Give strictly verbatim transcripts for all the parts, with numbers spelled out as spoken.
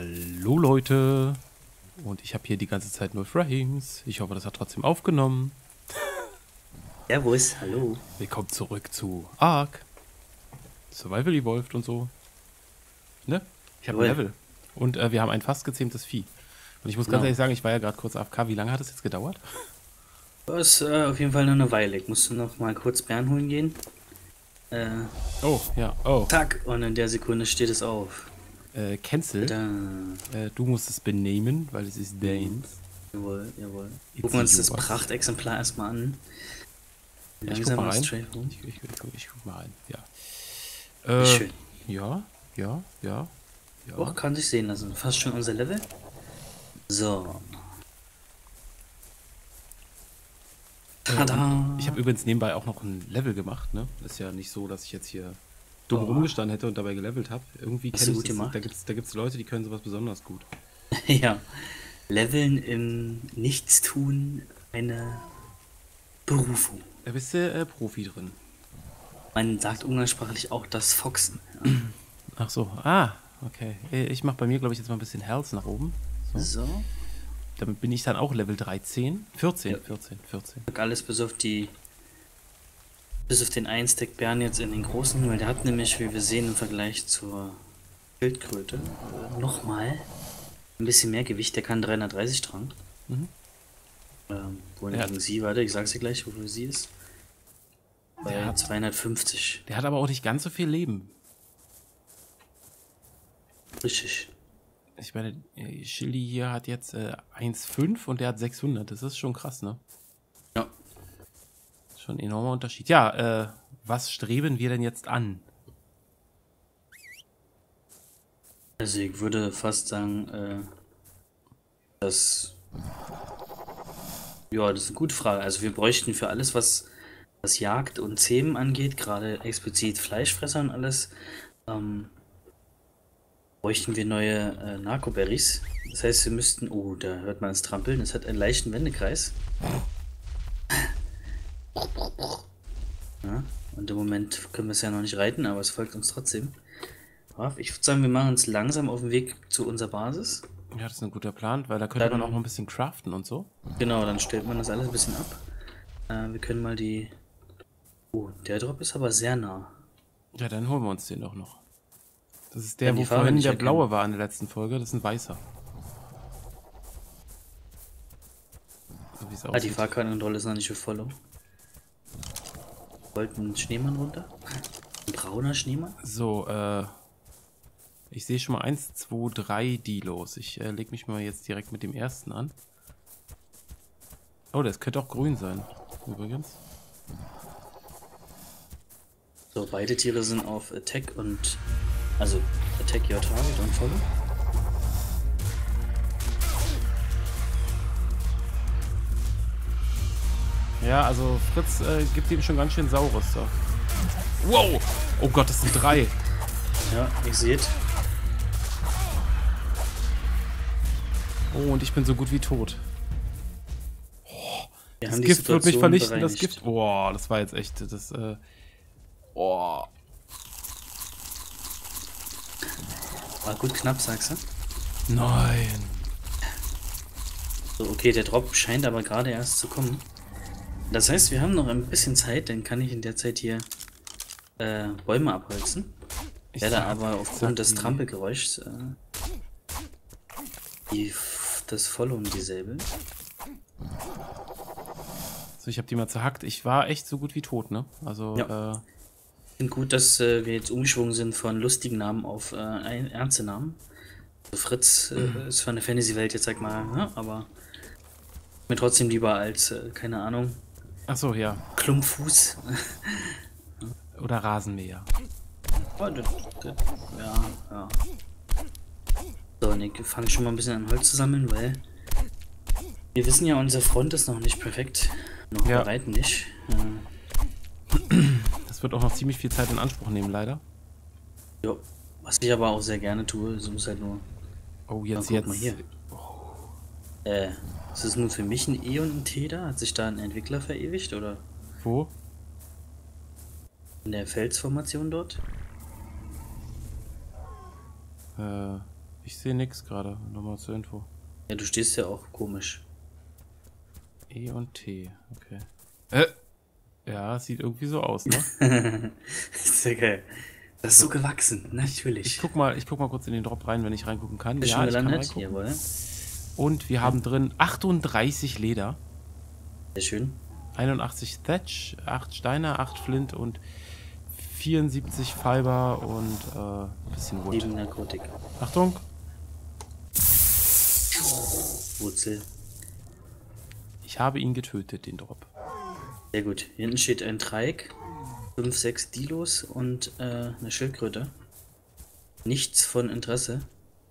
Hallo Leute, und ich habe hier die ganze Zeit nur Frames. Ich hoffe, das hat trotzdem aufgenommen. Servus, hallo. Willkommen zurück zu ARK: Survival Evolved und so. Ne? Ich habe ein Level. Und äh, wir haben ein fast gezähmtes Vieh. Und ich muss ganz ehrlich sagen, ich war ja gerade kurz A F K. Wie lange hat das jetzt gedauert? Das ist äh, auf jeden Fall nur eine Weile. Ich musste noch mal kurz Bären holen gehen. Äh, oh, ja, oh. Zack, und in der Sekunde steht es auf. Äh, Cancel. Äh, du musst es benehmen, weil es ist deins. Jawohl, jawohl. It's Gucken wir uns das Prachtexemplar erstmal an. Ja, ich guck mal rein. Ich, ich, ich, guck, ich guck mal rein, ja. Äh, schön. Ja, ja, ja. ja. Doch, kann sich sehen lassen. Fast schon unser Level. So. Tada. Ich habe übrigens nebenbei auch noch ein Level gemacht, ne? Ist ja nicht so, dass ich jetzt hier dumm oh. rumgestanden hätte und dabei gelevelt habe. Irgendwie kenne ich das. Da gibt's, da gibt's Leute, die können sowas besonders gut. Ja. Leveln im Nichtstun, eine Berufung. Da bist du äh, Profi drin. Man sagt umgangssprachlich auch das Foxen. Ja. Ach so. Ah, okay. Ich mache bei mir, glaube ich, jetzt mal ein bisschen Health nach oben. So. so. Damit bin ich dann auch Level dreizehn, vierzehn, ja. vierzehn, vierzehn. Alles bis auf die, bis auf den einen Stack Bären jetzt in den großen, weil der hat nämlich, wie wir sehen, im Vergleich zur Schildkröte nochmal ein bisschen mehr Gewicht. Der kann dreihundertdreißig tragen. Mhm. Ähm, wohingegen ja. sie, warte, ich sag's dir gleich, wofür sie ist. Bei der zweihundertfünfzig. Der hat aber auch nicht ganz so viel Leben. Richtig. Ich meine, Chili hier hat jetzt äh, eins Komma fünf und der hat sechshundert. Das ist schon krass, ne? Ja. Schon ein enormer Unterschied. Ja, äh, was streben wir denn jetzt an? Also ich würde fast sagen, äh, dass... Ja, das ist eine gute Frage. Also wir bräuchten für alles, was das Jagd und Zähmen angeht, gerade explizit Fleischfresser und alles, ähm... bräuchten wir neue äh, Narkoberries. Das heißt, wir müssten... Oh, da hört man es trampeln. Es hat einen leichten Wendekreis. Ja, und im Moment können wir es ja noch nicht reiten, aber es folgt uns trotzdem. Ich würde sagen, wir machen uns langsam auf den Weg zu unserer Basis. Ja, das ist ein guter Plan, weil da könnte dann, man auch noch ein bisschen craften und so. Genau, dann stellt man das alles ein bisschen ab. Äh, wir können mal die... Oh, der Drop ist aber sehr nah. Ja, dann holen wir uns den doch noch. Das ist der, wo vorhin der blaue war in der letzten Folge. Das ist ein weißer. So wie es aussieht. Ah, die Fahrkartenkontrolle ist noch nicht für Follow. Wollten einen Schneemann runter? Ein brauner Schneemann? So, äh... ich sehe schon mal eins, zwei, drei Dilos. Ich äh, leg mich mal jetzt direkt mit dem ersten an. Oh, das könnte auch grün sein, übrigens. So, beide Tiere sind auf Attack und... Also, attack your target und follow. Ja, also Fritz äh, gibt ihm schon ganz schön Saures da. Wow! Oh Gott, das sind drei. Ja, ihr seht. Oh, und ich bin so gut wie tot. Oh, das Gift wird mich vernichten, bereinigt. Das Gift... Boah, das war jetzt echt... Das, äh, oh... War gut knapp, sagst du? Nein. So, okay, der Drop scheint aber gerade erst zu kommen. Das heißt, wir haben noch ein bisschen Zeit, dann kann ich in der Zeit hier äh, Bäume abholzen. Ich werde aber aufgrund des Trampelgeräuschs äh, die, das Followen dieselbe. So, ich habe die mal zerhackt. Ich war echt so gut wie tot, ne? Also, ja. äh... Gut, dass äh, wir jetzt umgeschwungen sind von lustigen Namen auf äh, ernste Namen. Also Fritz äh, mhm. ist für eine Fantasy-Welt jetzt, sag mal, ne? Aber mir trotzdem lieber als, äh, keine Ahnung. Ach so, ja. Klumpfuß. Oder Rasenmäher. Oh, das, das, ja, ja. So, und ich fange schon mal ein bisschen an Holz zu sammeln, weil wir wissen ja, unsere Front ist noch nicht perfekt. Noch ja. bereit nicht. Ja. Wird auch noch ziemlich viel Zeit in Anspruch nehmen, leider. Jo, was ich aber auch sehr gerne tue, es muss halt nur... Oh, jetzt, jetzt. Mal hier. Oh. Äh, ist das nun für mich ein E und ein T da? Hat sich da ein Entwickler verewigt, oder? Wo? In der Felsformation dort? Äh, ich Ich sehe nichts gerade, nochmal zur Info. Ja, du stehst ja auch komisch. E und T, okay. Äh. Ja, sieht irgendwie so aus, ne? Ist ja geil. Das ist so gewachsen, natürlich. Ich guck mal, ich guck mal kurz in den Drop rein, wenn ich reingucken kann. Bist ja, ich kann reingucken. Und wir haben drin achtunddreißig Leder. Sehr schön. einundachtzig Thatch, acht Steine, acht Flint und vierundsiebzig Fiber und äh, ein bisschen Wood. sieben Narkotik. Achtung! Wurzel. Ich habe ihn getötet, den Drop. Sehr gut. Hinten steht ein Dreieck, fünf, sechs Dilos und äh, eine Schildkröte. Nichts von Interesse.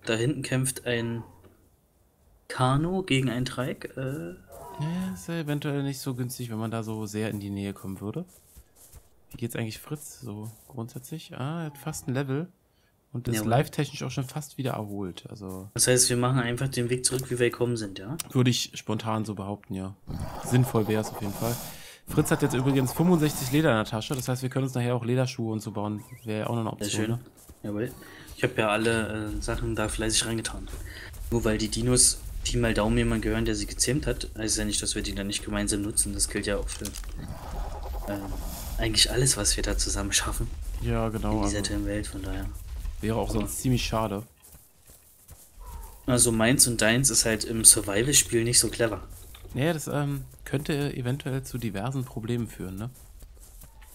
Da hinten kämpft ein Kano gegen ein Dreieck. Äh. Ja, ist ja eventuell nicht so günstig, wenn man da so sehr in die Nähe kommen würde. Wie geht's eigentlich Fritz so grundsätzlich? Ah, er hat fast ein Level und ist live-technisch auch schon fast wieder erholt. Also das heißt, wir machen einfach den Weg zurück, wie wir gekommen sind, ja? Würde ich spontan so behaupten, ja. Sinnvoll wäre es auf jeden Fall. Fritz hat jetzt übrigens fünfundsechzig Leder in der Tasche, das heißt, wir können uns nachher auch Lederschuhe und so bauen. Wäre ja auch noch eine Option. Sehr schön. Ne? Jawohl. Ich habe ja alle äh, Sachen da fleißig reingetan. Nur weil die Dinos Pi mal Daumen jemand gehören, der sie gezähmt hat, heißt ja nicht, dass wir die dann nicht gemeinsam nutzen. Das gilt ja auch für äh, eigentlich alles, was wir da zusammen schaffen. Ja, genau. In dieser Themenwelt, von daher. Wäre auch aber sonst ziemlich schade. Also meins und deins ist halt im Survival-Spiel nicht so clever. Naja, das ähm, könnte eventuell zu diversen Problemen führen, ne?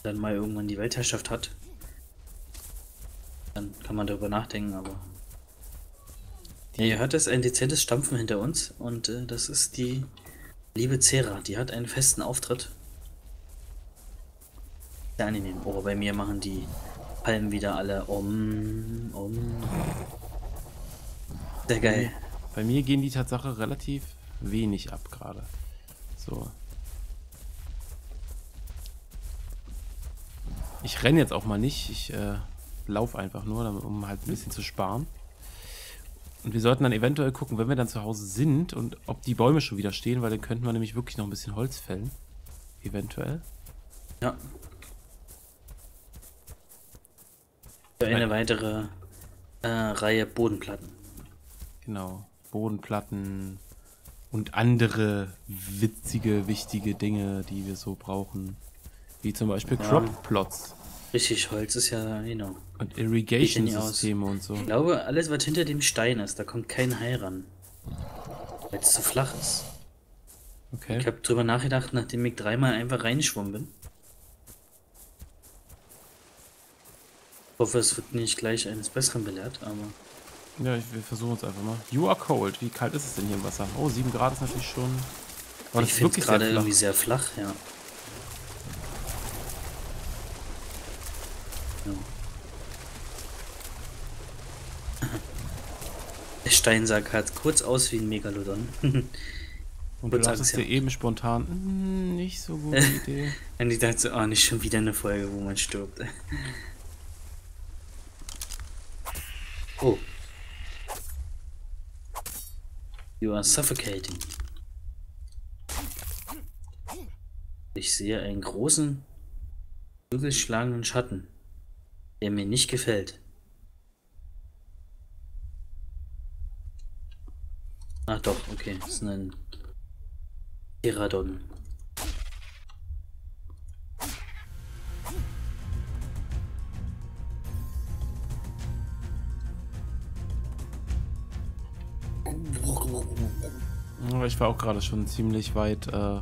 Dann mal irgendwann die Weltherrschaft hat, dann kann man darüber nachdenken, aber... Ja, ihr hört das, ein dezentes Stampfen hinter uns und äh, das ist die liebe Zera, die hat einen festen Auftritt. Sehr angenehm, aber oh, bei mir machen die Palmen wieder alle um, um. Sehr geil. Bei mir gehen die Tatsache relativ wenig ab gerade. So. Ich renne jetzt auch mal nicht, ich äh, laufe einfach nur, um halt ein bisschen zu sparen. Und wir sollten dann eventuell gucken, wenn wir dann zu Hause sind und ob die Bäume schon wieder stehen, weil dann könnten wir nämlich wirklich noch ein bisschen Holz fällen. Eventuell. Ja. Für eine weitere äh, Reihe Bodenplatten. Genau, Bodenplatten und andere witzige, wichtige Dinge, die wir so brauchen. Wie zum Beispiel Cropplots. Richtig, Holz ist ja, genau. You know, und Irrigation-Systeme und so. Ich glaube, alles, was hinter dem Stein ist, da kommt kein Hai ran. Weil es zu flach ist. Okay. Ich habe drüber nachgedacht, nachdem ich dreimal einfach reingeschwommen bin. Ich hoffe, es wird nicht gleich eines Besseren belehrt, aber... Ja, ich, wir versuchen es einfach mal. You are cold. Wie kalt ist es denn hier im Wasser? Oh, sieben Grad ist natürlich schon... Oh, ich finde es gerade irgendwie sehr flach, ja. Der Steinsack hat kurz aus wie ein Megalodon. Und du sagst ja dir eben spontan, nicht so gute Idee. Und ich dachte so, oh, nicht schon wieder eine Folge, wo man stirbt. Oh. You are suffocating. Ich sehe einen großen, flügelschlagenden Schatten, der mir nicht gefällt. Ach doch, okay, das ist ein Irradon. Ich war auch gerade schon ziemlich weit äh,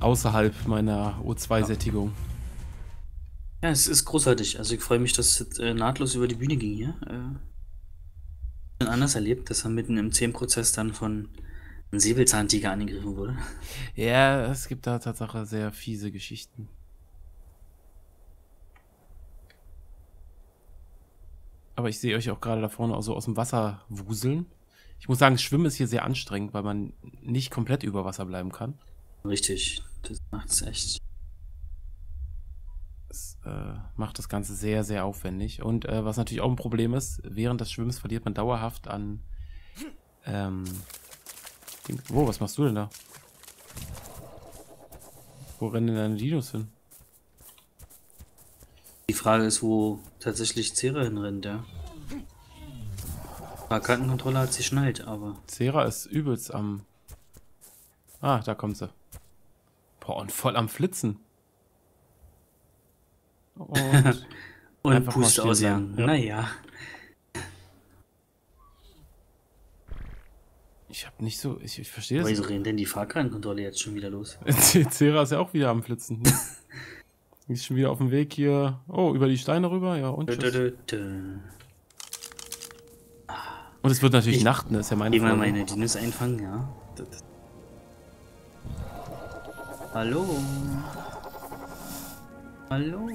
außerhalb meiner O zwei-Sättigung. Ja, es ist großartig. Also ich freue mich, dass es äh, nahtlos über die Bühne ging hier. Äh. Anders erlebt, dass er mitten im zehn-Prozess dann von einem Säbelzahntiger angegriffen wurde. Ja, es gibt da tatsächlich sehr fiese Geschichten. Aber ich sehe euch auch gerade da vorne auch so aus dem Wasser wuseln. Ich muss sagen, Schwimmen ist hier sehr anstrengend, weil man nicht komplett über Wasser bleiben kann. Richtig, das macht es echt. Das, äh, macht das Ganze sehr, sehr aufwendig. Und äh, was natürlich auch ein Problem ist, während des Schwimmens verliert man dauerhaft an... Ähm... Wo, was machst du denn da? Wo rennen denn deine Dinos hin? Die Frage ist, wo tatsächlich Zera hinrennt, ja. Markantenkontrolle hat sie schnallt, aber... Zera ist übelst am... Ah, da kommt sie. Boah, und voll am Flitzen. Und, und Pust ausjagen. Ja. Naja. Ich hab nicht so... Ich, ich verstehe das nicht. Wieso rennt denn die Fahrkartenkontrolle jetzt schon wieder los? Zera ist ja auch wieder am Flitzen. Ne? Die ist schon wieder auf dem Weg hier. Oh, über die Steine rüber. Ja, und tschüss. Und es wird natürlich ich, Nacht, ne? Das ist ja meine Frage. Meine Dinos einfangen, ja. Hallo. Hallo.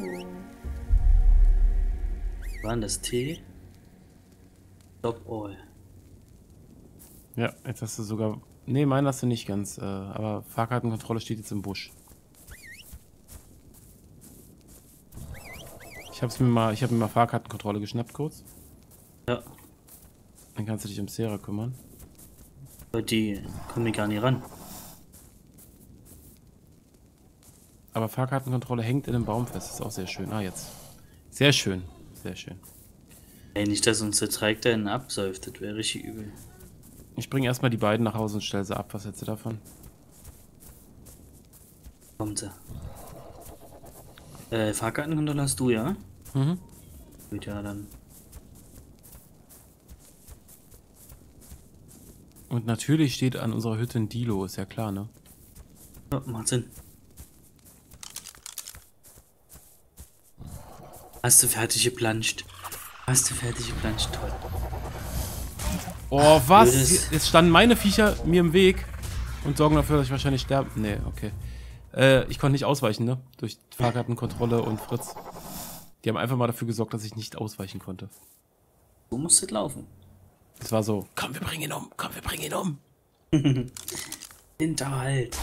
War denn das T? Stop all. Ja, jetzt hast du sogar... Ne, meinen hast du nicht ganz. Äh, aber Fahrkartenkontrolle steht jetzt im Busch. Ich hab's mir mal, ich hab mir mal Fahrkartenkontrolle geschnappt kurz. Ja. Dann kannst du dich um Zera kümmern. Die kommen gar nicht ran. Aber Fahrkartenkontrolle hängt in einem Baum fest. Das ist auch sehr schön. Ah, jetzt. Sehr schön. Sehr schön. Ey, nicht, dass uns der Dreieck dahin absäuft. Das wäre richtig übel. Ich bringe erstmal die beiden nach Hause und stelle sie ab. Was hältst du davon? Kommt sie. Äh, Fahrkartenkontrolle hast du, ja? Mhm. Gut, ja, dann. Und natürlich steht an unserer Hütte ein Dilo, ist ja klar, ne? Ja, macht Sinn. Hast du fertig geplanscht? Hast du fertig geplanscht? Toll. Oh, was? Blödes. Jetzt standen meine Viecher mir im Weg und sorgen dafür, dass ich wahrscheinlich sterbe. Nee, okay. Äh, ich konnte nicht ausweichen, ne? Durch Fahrkartenkontrolle und Fritz. Die haben einfach mal dafür gesorgt, dass ich nicht ausweichen konnte. So musst du laufen. Es war so, komm, wir bringen ihn um, komm, wir bringen ihn um. Hinterhalt.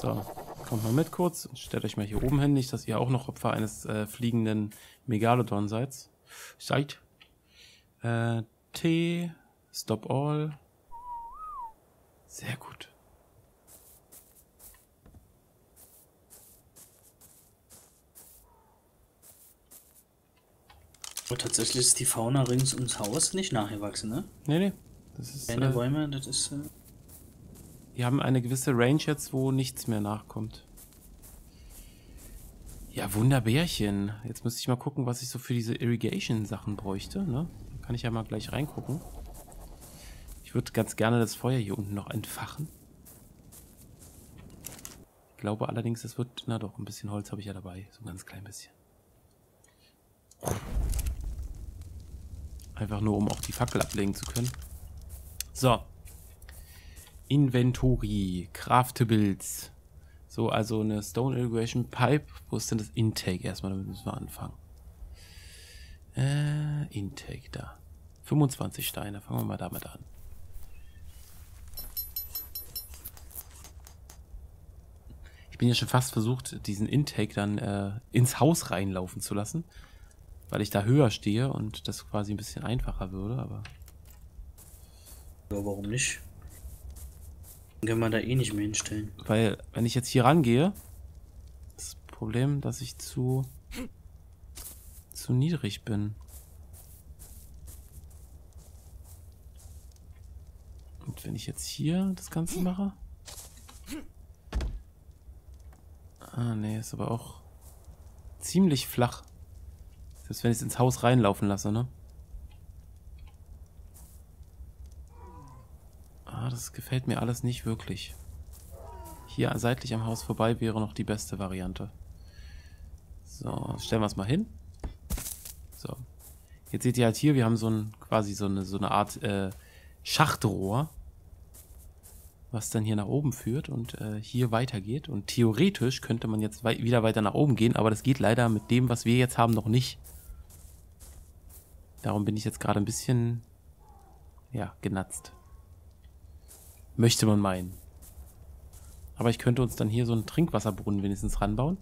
So, kommt mal mit kurz, stellt euch mal hier oben hin, nicht, dass ihr auch noch Opfer eines äh, fliegenden Megalodon seid. Seid. Äh, T, Stop All. Sehr gut. Oh, tatsächlich ist die Fauna rings ums Haus nicht nachgewachsen, ne? Nee, nee. Das ist, Keine äh, Bäume, das ist... Äh die haben eine gewisse Range jetzt, wo nichts mehr nachkommt. Ja, Wunderbärchen. Jetzt müsste ich mal gucken, was ich so für diese Irrigation-Sachen bräuchte, ne? Da kann ich ja mal gleich reingucken. Ich würde ganz gerne das Feuer hier unten noch entfachen. Ich glaube allerdings, es wird... Na doch, ein bisschen Holz habe ich ja dabei. So ein ganz klein bisschen. Einfach nur, um auch die Fackel ablegen zu können. So. Inventory. Craftables. So, also eine Stone Irrigation Pipe. Wo ist denn das Intake? Erstmal, damit müssen wir anfangen. Äh, Intake da. fünfundzwanzig Steine. Fangen wir mal damit an. Ich bin ja schon fast versucht, diesen Intake dann äh, ins Haus reinlaufen zu lassen. Weil ich da höher stehe und das quasi ein bisschen einfacher würde, aber... Ja, warum nicht? Dann können wir da eh nicht mehr hinstellen. Weil, wenn ich jetzt hier rangehe, ist das Problem, dass ich zu... zu niedrig bin. Und wenn ich jetzt hier das Ganze mache... Ah, nee, ist aber auch ziemlich flach. Selbst wenn ich es ins Haus reinlaufen lasse, ne? Ah, das gefällt mir alles nicht wirklich. Hier seitlich am Haus vorbei wäre noch die beste Variante. So, stellen wir es mal hin. So. Jetzt seht ihr halt hier, wir haben so ein, quasi so eine, so eine Art äh, Schachtrohr, was dann hier nach oben führt und äh, hier weitergeht. Und theoretisch könnte man jetzt wei- wieder weiter nach oben gehen, aber das geht leider mit dem, was wir jetzt haben, noch nicht. Darum bin ich jetzt gerade ein bisschen, ja, genatzt. Möchte man meinen. Aber ich könnte uns dann hier so einen Trinkwasserbrunnen wenigstens ranbauen.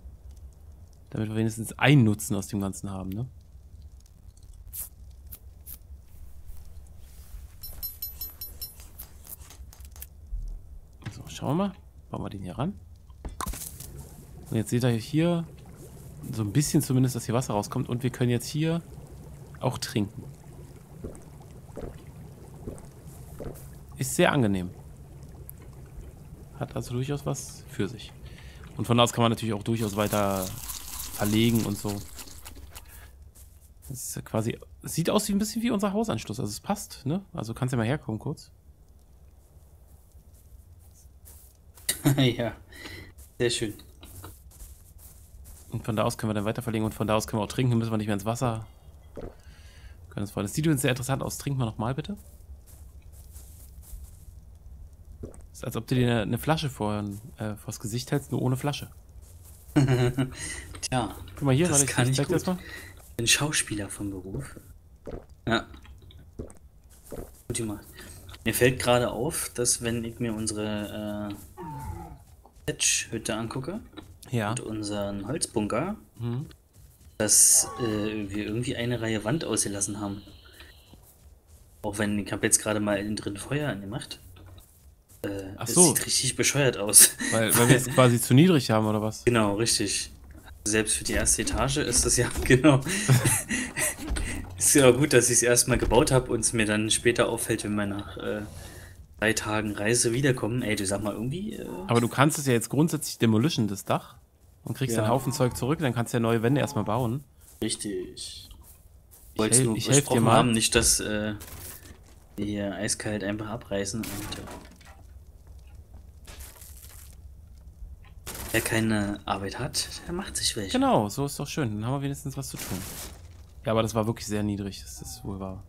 Damit wir wenigstens einen Nutzen aus dem Ganzen haben, ne? So, schauen wir mal. Bauen wir den hier ran. Und jetzt seht ihr hier so ein bisschen zumindest, dass hier Wasser rauskommt. Und wir können jetzt hier auch trinken. Ist sehr angenehm. Hat also durchaus was für sich. Und von da aus kann man natürlich auch durchaus weiter verlegen und so. Das ist quasi, sieht aus wie ein bisschen wie unser Hausanschluss. Also es passt, ne? Also kannst ja mal herkommen kurz. Ja, sehr schön. Und von da aus können wir dann weiter verlegen und von da aus können wir auch trinken. Müssen wir nicht mehr ins Wasser. Können uns freuen. Das sieht übrigens sehr interessant aus. Trinken wir nochmal bitte. Ist, als ob du dir eine Flasche vor äh, vors Gesicht hältst, nur ohne Flasche. Tja, guck mal hier, das kann ich, ich zeig das mal. Ich bin Schauspieler von Beruf. Ja. Gut gemacht. Mir fällt gerade auf, dass wenn ich mir unsere äh, Thatch-Hütte angucke, ja, und unseren Holzbunker, mhm, dass äh, wir irgendwie eine Reihe Wand ausgelassen haben. Auch wenn, ich habe jetzt gerade mal innen drin Feuer angemacht. Äh, Ach so. Das sieht richtig bescheuert aus. Weil, weil wir es quasi zu niedrig haben, oder was? Genau, richtig. Selbst für die erste Etage ist das ja, genau. Ist ja gut, dass ich es erstmal gebaut habe und es mir dann später auffällt, wenn wir nach äh, drei Tagen Reise wiederkommen. Ey, du sag mal irgendwie. Äh, Aber du kannst es ja jetzt grundsätzlich demolischen, das Dach. Und kriegst ja einen Haufen Zeug zurück, dann kannst du ja neue Wände erstmal bauen. Richtig. Ich wollte nur besprochen haben, nicht, dass äh, wir hier eiskalt einfach abreißen und. Äh, Wer keine Arbeit hat, der macht sich welche. Genau, so ist doch schön. Dann haben wir wenigstens was zu tun. Ja, aber das war wirklich sehr niedrig. Das ist wohl wahr.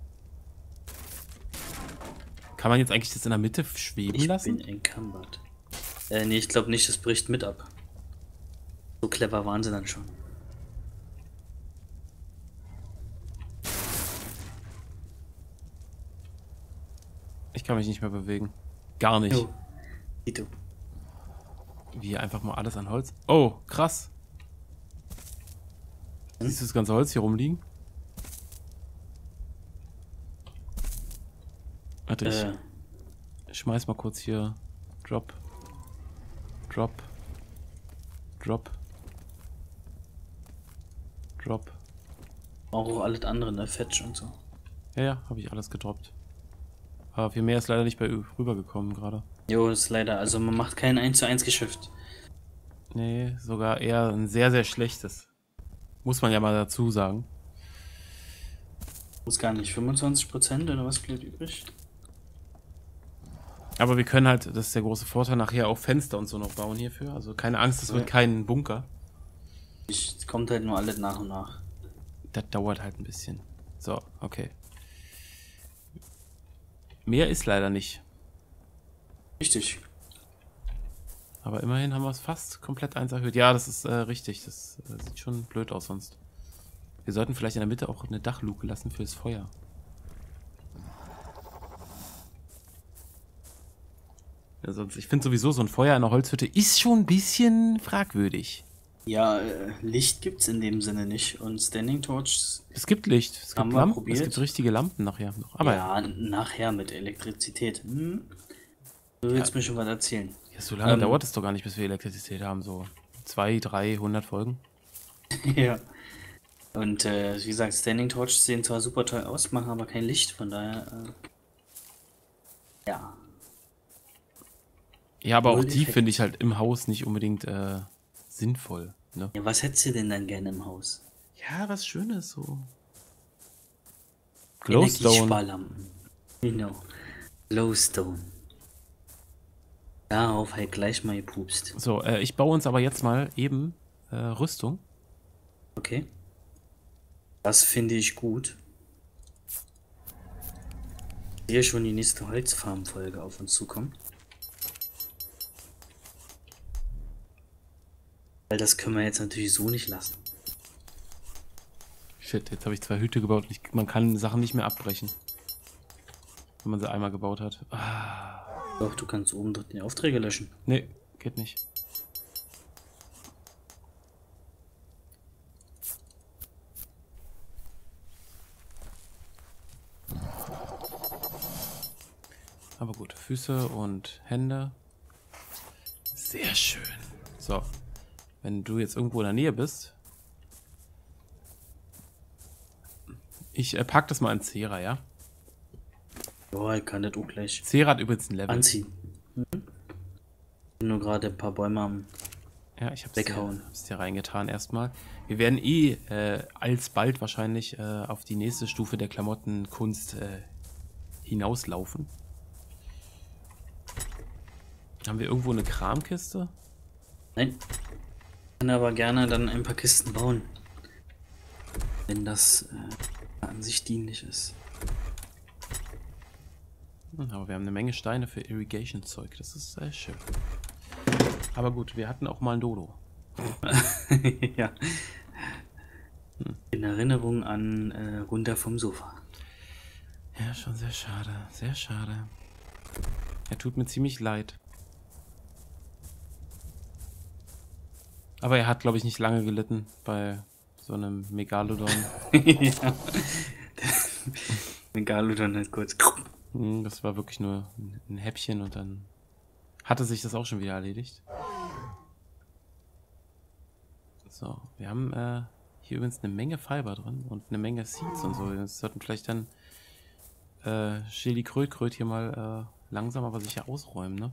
Kann man jetzt eigentlich das in der Mitte schweben ich lassen? Ich bin encumbered. Äh, nee, ich glaube nicht. Das bricht mit ab. So clever waren sie dann schon. Ich kann mich nicht mehr bewegen. Gar nicht. Jo. Ito. Wie einfach mal alles an Holz. Oh, krass. Hm? Siehst du das ganze Holz hier rumliegen? Warte, äh. ich schmeiß mal kurz hier. Drop. Drop. Drop. Drop. Auch alles andere, ne? Fetch und so. Ja, ja, habe ich alles gedroppt. Aber viel mehr ist leider nicht bei rübergekommen gerade. Jo, ist leider. Also man macht kein eins zu eins Geschäft. Nee, sogar eher ein sehr, sehr schlechtes. Muss man ja mal dazu sagen. Muss gar nicht. fünfundzwanzig Prozent oder was bleibt übrig? Aber wir können halt, das ist der große Vorteil, nachher auch Fenster und so noch bauen hierfür. Also keine Angst, es wird kein Bunker. Es kommt halt nur alles nach und nach. Das dauert halt ein bisschen. So, okay. Mehr ist leider nicht. Richtig. Aber immerhin haben wir es fast komplett eins erhöht. Ja, das ist äh, richtig. Das äh, sieht schon blöd aus sonst. Wir sollten vielleicht in der Mitte auch eine Dachluke lassen fürs Feuer. Ja, sonst, ich finde sowieso, so ein Feuer in einer Holzhütte ist schon ein bisschen fragwürdig. Ja, äh, Licht gibt es in dem Sinne nicht. Und Standing Torch. Es gibt Licht. Es gibt Lampen. Es gibt richtige Lampen nachher noch. Aber ja, nachher mit Elektrizität. Hm. Du willst ja mir schon was erzählen. Ja, so lange ähm, dauert es doch gar nicht, bis wir Elektrizität haben. So zwei, drei, hundert Folgen. Ja. Und äh, wie gesagt, Standing Torch sehen zwar super toll aus, machen aber kein Licht. Von daher, äh, ja. Ja, aber auch die finde ich halt im Haus nicht unbedingt äh, sinnvoll. Ne? Ja, was hättest du denn dann gerne im Haus? Ja, was Schönes so. Glowstone. Energiesparlampen. Genau. Glowstone. Darauf halt gleich mal gepupst. So, äh, ich baue uns aber jetzt mal eben äh, Rüstung. Okay. Das finde ich gut. Ich sehe schon die nächste Holzfarm-Folge auf uns zukommen. Weil das können wir jetzt natürlich so nicht lassen. Shit, jetzt habe ich zwei Hüte gebaut. Ich, man kann Sachen nicht mehr abbrechen. Wenn man sie einmal gebaut hat. Ah. Doch, du kannst oben dort die Aufträge löschen. Nee, geht nicht. Aber gut, Füße und Hände. Sehr schön. So, wenn du jetzt irgendwo in der Nähe bist. Ich äh, pack das mal an Zera, ja? Boah, ich kann das auch gleich. Zera hat übrigens ein Level. Anziehen. Mhm. Ich bin nur gerade ein paar Bäume am ja, ich hab's weghauen. Dir, hab's dir reingetan erstmal. Wir werden eh äh, alsbald wahrscheinlich äh, auf die nächste Stufe der Klamottenkunst äh, hinauslaufen. Haben wir irgendwo eine Kramkiste? Nein. Ich kann aber gerne dann ein paar Kisten bauen. Wenn das äh, an sich dienlich ist. Aber wir haben eine Menge Steine für Irrigation-Zeug. Das ist sehr schön. Aber gut, wir hatten auch mal einen Dodo. Ja. Hm. In Erinnerung an äh, runter vom Sofa. Ja, schon sehr schade. Sehr schade. Er tut mir ziemlich leid. Aber er hat, glaube ich, nicht lange gelitten bei so einem Megalodon. Ja. Megalodon hat kurz... Das war wirklich nur ein Häppchen und dann hatte sich das auch schon wieder erledigt. So, wir haben äh, hier übrigens eine Menge Fiber drin und eine Menge Seeds und so. Jetzt sollten vielleicht dann äh, Chili Krötkröt hier mal äh, langsam aber sicher ausräumen, ne?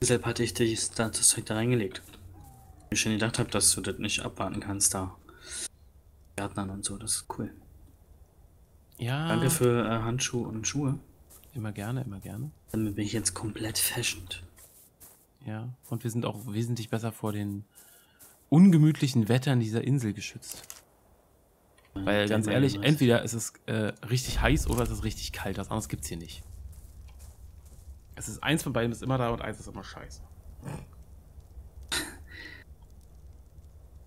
Deshalb hatte ich das, das Zeug da reingelegt. Ich schon gedacht habe, dass du das nicht abwarten kannst da. Gärtnern und so, das ist cool. Ja. Danke für äh, Handschuhe und Schuhe. Immer gerne, immer gerne. Damit bin ich jetzt komplett fashioned. Ja, und wir sind auch wesentlich besser vor den ungemütlichen Wettern dieser Insel geschützt. Ja, weil ganz ehrlich, entweder ist es äh, richtig heiß oder es ist richtig kalt. Was anderes gibt's hier nicht. Es ist eins von beiden ist immer da und eins ist immer scheiße.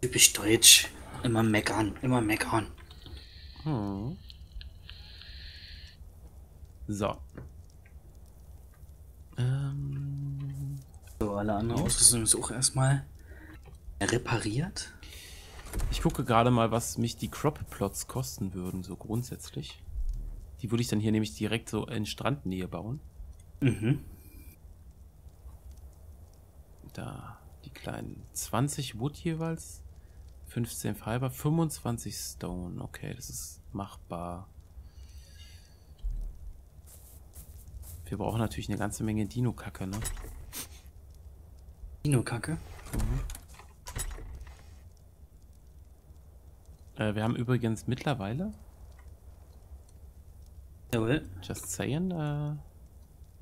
Typisch deutsch. Immer meckern, immer meckern. Hm. So. Ähm. So, alle anderen Ausrüstung ist auch erstmal repariert. Ich gucke gerade mal, was mich die Cropplots kosten würden, so grundsätzlich. Die würde ich dann hier nämlich direkt so in Strandnähe bauen. Mhm. Da, die kleinen zwanzig Wood jeweils, fünfzehn Fiber, fünfundzwanzig Stone. Okay, das ist machbar. Wir brauchen natürlich eine ganze Menge Dino-Kacke, ne? Dino-Kacke? Mhm. Äh, wir haben übrigens mittlerweile... Jawohl. Just saying, äh,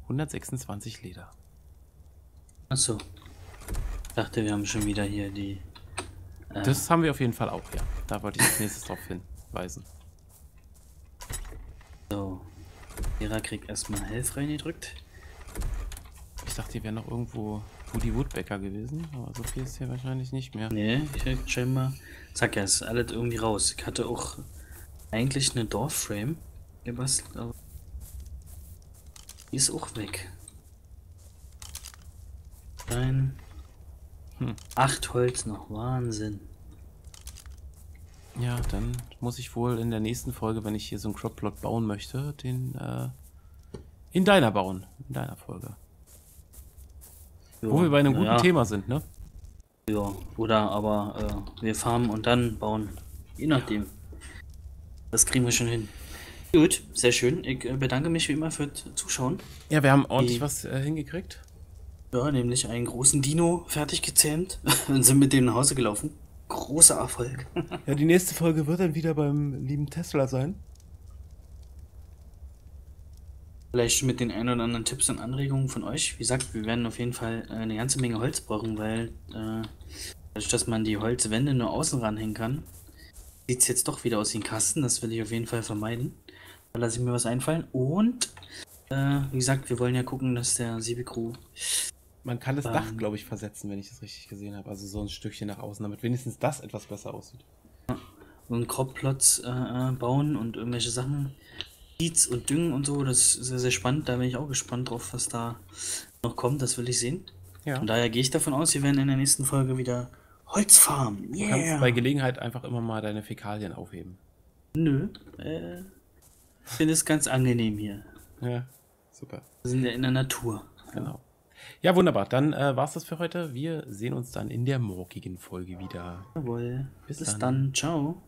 hundertsechsundzwanzig Leder. Achso. Ich dachte, wir haben schon wieder hier die... Äh das haben wir auf jeden Fall auch, ja. Da wollte ich als nächstes drauf hinweisen. So. Lehrer kriegt erstmal Health reingedrückt. Ich dachte, die wären noch irgendwo Woody Woodpecker gewesen, aber so viel ist hier wahrscheinlich nicht mehr. Nee, ich hätte scheinbar. Zack, ja, ist alles irgendwie raus. Ich hatte auch eigentlich eine Dorfframe gebastelt, aber die ist auch weg. Nein. Hm. Acht Holz noch, Wahnsinn. Ja, dann muss ich wohl in der nächsten Folge, wenn ich hier so einen Croplot bauen möchte, den äh, in deiner bauen, in deiner Folge. Jo, wo wir bei einem guten ja. Thema sind, ne? Ja, oder aber äh, wir farmen und dann bauen, je nachdem. Ja. Das kriegen wir schon hin. Gut, sehr schön. Ich bedanke mich wie immer für Zuschauen. Ja, wir haben ordentlich Die, was äh, hingekriegt. Ja, nämlich einen großen Dino fertig gezähmt und sind mit dem nach Hause gelaufen. Großer Erfolg. Ja, die nächste Folge wird dann wieder beim lieben Tesla sein. Vielleicht mit den ein oder anderen Tipps und Anregungen von euch. Wie gesagt, wir werden auf jeden Fall eine ganze Menge Holz brauchen, weil äh, dadurch, dass man die Holzwände nur außen ranhängen kann, sieht es jetzt doch wieder aus wie ein Kasten. Das will ich auf jeden Fall vermeiden. Da lasse ich mir was einfallen. Und, äh, wie gesagt, wir wollen ja gucken, dass der SebiKru... Man kann das um, Dach, glaube ich, versetzen, wenn ich das richtig gesehen habe. Also so ein Stückchen nach außen, damit wenigstens das etwas besser aussieht. Und Cropplots äh, bauen und irgendwelche Sachen, Seeds und Düngen und so, das ist sehr, sehr spannend. Da bin ich auch gespannt drauf, was da noch kommt. Das will ich sehen. Ja. Und daher gehe ich davon aus, wir werden in der nächsten Folge wieder Holz farmen. Yeah. Du kannst bei Gelegenheit einfach immer mal deine Fäkalien aufheben. Nö. Äh, ich finde es ganz angenehm hier. Ja, super. Wir sind ja in der Natur. Genau. Ja, wunderbar. Dann äh, war es das für heute. Wir sehen uns dann in der morgigen Folge wieder. Jawohl. Bis, Bis dann. dann. Ciao.